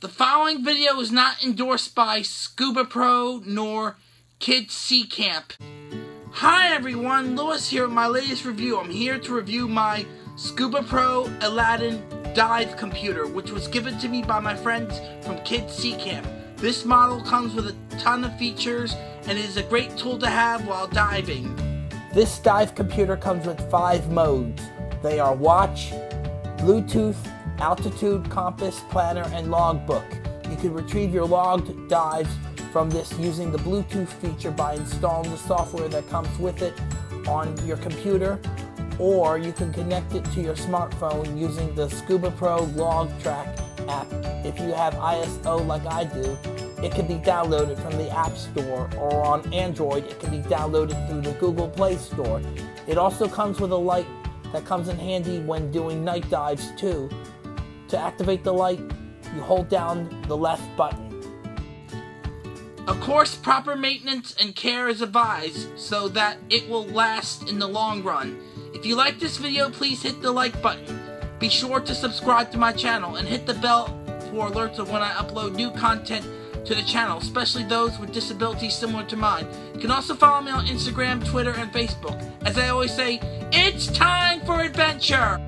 The following video is not endorsed by Scubapro nor Kids Sea Camp. Hi everyone, Lewis here with my latest review. I'm here to review my Scubapro Aladin dive computer, which was given to me by my friends from Kids Sea Camp. This model comes with a ton of features and is a great tool to have while diving. This dive computer comes with 5 modes. They are watch, Bluetooth, altitude, compass, planner, and logbook. You can retrieve your logged dives from this using the Bluetooth feature by installing the software that comes with it on your computer, or you can connect it to your smartphone using the Scubapro LogTrack app. If you have ISO like I do, it can be downloaded from the App Store, or on Android, it can be downloaded through the Google Play Store. It also comes with a light that comes in handy when doing night dives too. To activate the light, you hold down the left button. Of course, proper maintenance and care is advised so that it will last in the long run. If you like this video, please hit the like button. Be sure to subscribe to my channel and hit the bell for alerts of when I upload new content to the channel, especially those with disabilities similar to mine. You can also follow me on Instagram, Twitter, and Facebook. As I always say, it's time for adventure!